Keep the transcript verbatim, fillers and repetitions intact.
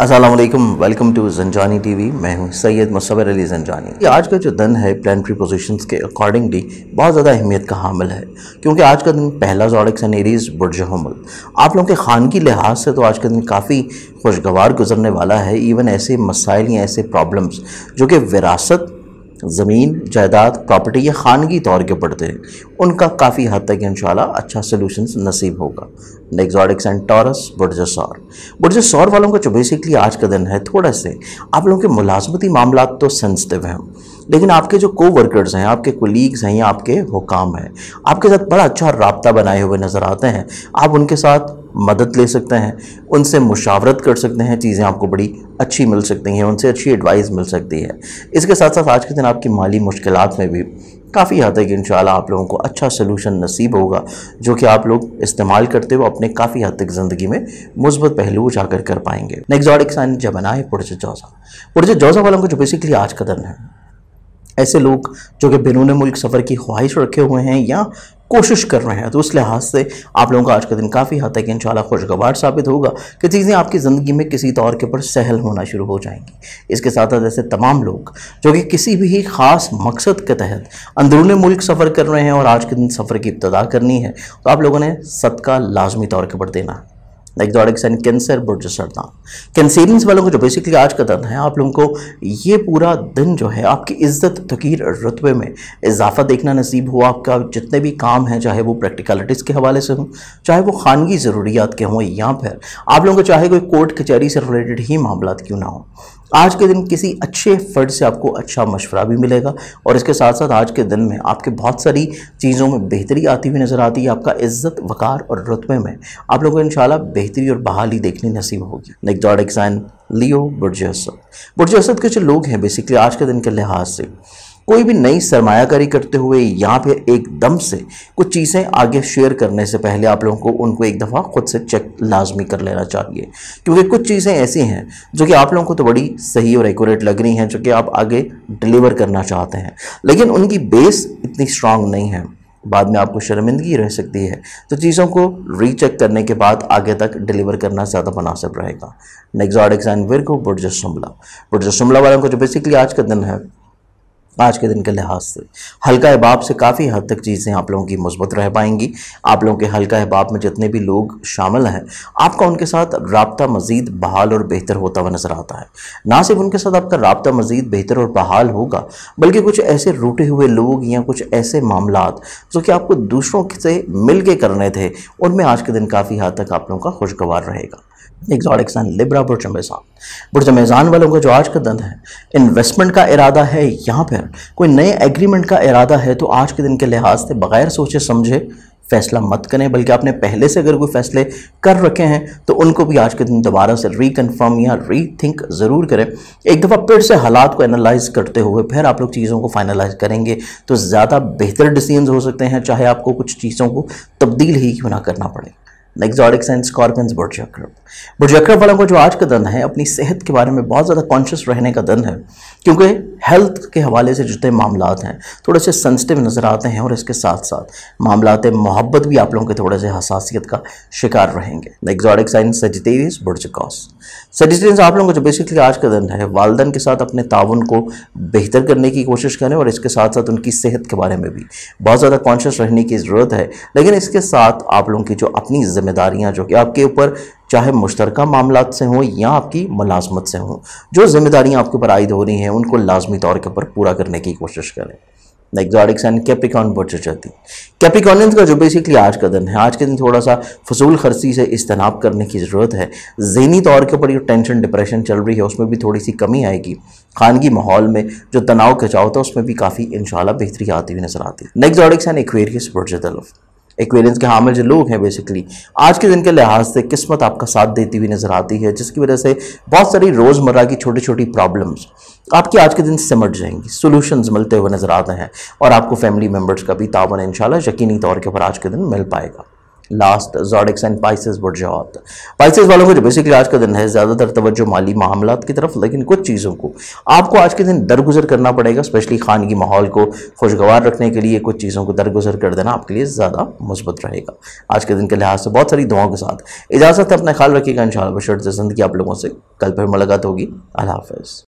अस्सलाम वालेकुम, welcome to Zanjani TV. मैं हूं सैयद मुसव्वर अली जंजानी। आज का जो दिन है प्लानिटरी पोजीशंस के अकॉर्डिंगली बहुत ज़्यादा अहमियत का हामिल है, क्योंकि आज का दिन पहला ज़ोडिक सन एरीज बुर्ज हमल आप लोगों के खान की लिहाज से तो आज का दिन काफ़ी खुशगवार गुजरने वाला है। इवन ऐसे मसाइल या ऐसे प्रॉब्लम्स जो कि विरासत, ज़मीन, जायदाद, प्रॉपर्टी या खानगी तौर के पड़ते हैं, उनका काफ़ी हद तक इंशाल्लाह अच्छा सोल्यूशंस नसीब होगा। एक्सोटिक्स एंड टॉरस बुर्जसौर बुर्जसौर वालों का जो बेसिकली आज का दिन है, थोड़ा से आप लोगों के मुलाजमती मामला तो सेंसिटिव हैं, लेकिन आपके जो कोवर्कर्स हैं, आपके कोलीग्स हैं या आपके हुकाम हैं, आपके साथ बड़ा अच्छा राब्ता बनाए हुए नज़र आते हैं। आप उनके साथ मदद ले सकते हैं, उनसे मुशावरत कर सकते हैं, चीज़ें आपको बड़ी अच्छी मिल सकती हैं, उनसे अच्छी एडवाइस मिल सकती है। इसके साथ साथ आज के दिन आपकी माली मुश्किलात में भी काफ़ी हद तक इंशाल्लाह आप लोगों को अच्छा सोलूशन नसीब होगा, जो कि आप लोग इस्तेमाल करते हुए अपने काफ़ी हद तक ज़िंदगी में मुस्बत पहलू उजागर कर पाएंगे। नेक्स्ट सन जब बनाए पुरज जौज़ा पुरज जौज़ा वालों को जो बेसिकली आज का दिन है, ऐसे लोग जो कि बैरून मुल्क सफ़र की ख्वाहिश रखे हुए हैं या कोशिश कर रहे हैं, तो उस लिहाज से आप लोगों का आज का दिन काफ़ी हद तक इंशाल्लाह खुशगवार साबित होगा कि चीज़ें आपकी ज़िंदगी में किसी तौर के पर सहल होना शुरू हो जाएंगी। इसके साथ साथ ऐसे तमाम लोग जो कि किसी भी ख़ास मकसद के तहत अंदरूनी मुल्क सफ़र कर रहे हैं और आज के दिन सफ़र की इब्तदा करनी है, तो आप लोगों ने सदका लाजमी तौर के पर देना है। कैंसर बुर्ज सरदान कैंसेरियंस वालों को जो बेसिकली आज का दिन है, आप लोगों को ये पूरा दिन जो है आपकी इज्जत, तकीर, रुतबे में इजाफा देखना नसीब हुआ। आपका जितने भी काम हैं, चाहे वो प्रैक्टिकलिटीज़ के हवाले से हों, चाहे वो खानगी ज़रूरियात के हों, या फिर आप लोगों को चाहे कोई कोर्ट कचहरी से रिलेटेड ही मामला क्यों ना हो, आज के दिन किसी अच्छे फर्द से आपको अच्छा मशवरा भी मिलेगा। और इसके साथ साथ आज के दिन में आपके बहुत सारी चीज़ों में बेहतरी आती हुई नज़र आती है। आपका इज्जत, वकार और रुतबे में आप लोगों को इंशाल्लाह बेहतरी और बहाली देखनी नसीब होगी। नेक्स्ट साइन लियो बुर्ज असद बुर्ज असद के जो लोग हैं, बेसिकली आज के दिन के लिहाज से कोई भी नई सरमायाकारी करते हुए या फिर एकदम से कुछ चीज़ें आगे शेयर करने से पहले आप लोगों को उनको एक दफ़ा ख़ुद से चेक लाजमी कर लेना चाहिए, क्योंकि कुछ चीज़ें ऐसी हैं जो कि आप लोगों को तो बड़ी सही और एक्यूरेट लग रही हैं, जो कि आप आगे डिलीवर करना चाहते हैं, लेकिन उनकी बेस इतनी स्ट्रांग नहीं है, बाद में आपको शर्मिंदगी रह सकती है। तो चीज़ों को रीचेक करने के बाद आगे तक डिलीवर करना ज़्यादा मुनासिब रहेगा। नेक्स्ट एंड विर्गो बुर्ज शुमला बुर्ज शुमला वालों को जो बेसिकली आज का दिन है, आज के दिन के लिहाज से हल्का अहबाब से काफ़ी हद तक चीज़ें आप लोगों की मुस्बत रह पाएंगी। आप लोगों के हल्का अहबाब में जितने भी लोग शामिल हैं, आपका उनके साथ राब्ता मज़ीद बहाल और बेहतर होता हुआ नज़र आता है। ना सिर्फ उनके साथ आपका राब्ता मज़ीद बेहतर और बहाल होगा, बल्कि कुछ ऐसे रूठे हुए लोग या कुछ ऐसे मामला जो कि आपको दूसरों से मिल के करने थे, उनमें आज के दिन काफ़ी हद तक आप लोगों का खुशगवार रहेगा। एक्सोटिक्स एंड लिब्रा बुर्ज मेज़ान बुर्ज मेज़ान वालों का जो आज का दिन है, इन्वेस्टमेंट का इरादा है यहाँ पर कोई नए एग्रीमेंट का इरादा है, तो आज के दिन के लिहाज से बगैर सोचे समझे फैसला मत करें, बल्कि आपने पहले से अगर कोई फैसले कर रखे हैं तो उनको भी आज के दिन दोबारा से रिकन्फर्म या रीथिंक ज़रूर करें। एक दफ़ा फिर से हालात को एनालाइज करते हुए फिर आप लोग चीज़ों को फाइनलाइज करेंगे तो ज़्यादा बेहतर डिसीजन हो सकते हैं, चाहे आपको कुछ चीज़ों को तब्दील ही क्यों ना करना पड़े। नेक्स्ट एंड स्कॉर्पियंस बुर्ज अक्रब बुर्ज अक्रब वालों को जो आज का दिन है, अपनी सेहत के बारे में बहुत ज़्यादा कॉन्शियस रहने का दिन है, क्योंकि हेल्थ के हवाले से जितने मामला हैं थोड़े से सेंसिटिव नज़र आते हैं। और इसके साथ साथ मामला मोहब्बत भी आप लोगों के थोड़े से हसासियत का शिकार रहेंगे। नेक्स्ट साइन सजिटेरियस बुर्ज कॉस सजिटेरियस आप लोगों को जो बेसिकली आज का दिन है, वालदन के साथ अपने ताउन को बेहतर करने की कोशिश करें और इसके साथ साथ उनकी सेहत के बारे में भी बहुत ज़्यादा कॉन्शियस रहने की ज़रूरत है। लेकिन इसके साथ आप लोगों की जो अपनी जिम्मेदारियां जो कि आपके ऊपर चाहे मुश्तरका मामला से हों या आपकी मुलाजमत से हों, जो जिम्मेदारियां आपके ऊपर आयद हो रही हैं उनको लाजमी तौर के ऊपर पूरा करने की कोशिश करें। एक्सोटिक्स एंड कैप्रिकॉर्न बुर्ज जाती कैप्रिकॉर्नियंस का जो बेसिकली आज का दिन है, आज के दिन थोड़ा सा फजूल खर्ची से इज्तनाब करने की ज़रूरत है। ज़हनी तौर के ऊपर जो टेंशन, डिप्रेशन चल रही है, उसमें भी थोड़ी सी कमी आएगी। खानगी माहौल में जो तनाव खिंचाव था, उसमें भी काफ़ी इंशाल्लाह बेहतरी आती हुई नजर आती है। एक्सोटिक्स एंड एक्वेरियस बुर्ज तलफ एक्वेरियंस के हामिल जो लोग हैं, बेसिकली आज के दिन के लिहाज से किस्मत आपका साथ देती हुई नज़र आती है, जिसकी वजह से बहुत सारी रोज़मर्रा की छोटी छोटी प्रॉब्लम्स आपकी आज के दिन सिमट जाएंगी, सोल्यूशंस मिलते हुए नज़र आते हैं और आपको फैमिली मेम्बर्स का भी तावन इंशाल्लाह यकीनी तौर के ऊपर आज के दिन मिल पाएगा। लास्ट ज़ोडिक्स एंड पाइसेस वर्जात। पाइसेस वालों को जो बेसिकली आज का दिन है ज़्यादातर तवज्जो माली मामलात की तरफ, लेकिन कुछ चीज़ों को आपको आज के दिन दरगुजर करना पड़ेगा। स्पेशली खानगी माहौल को खुशगवार रखने के लिए कुछ चीज़ों को दरगुजर कर देना आपके लिए ज़्यादा मुस्बत रहेगा। आज के दिन के लिहाज से बहुत सारी दुआओं के साथ इजाज़त है, अपना ख्याल रखिएगा। इंशाअल्लाह बशर्ते ज़िंदगी आप लोगों से कल फिर मुलाकात होगी। अल्लाह हाफ़िज़।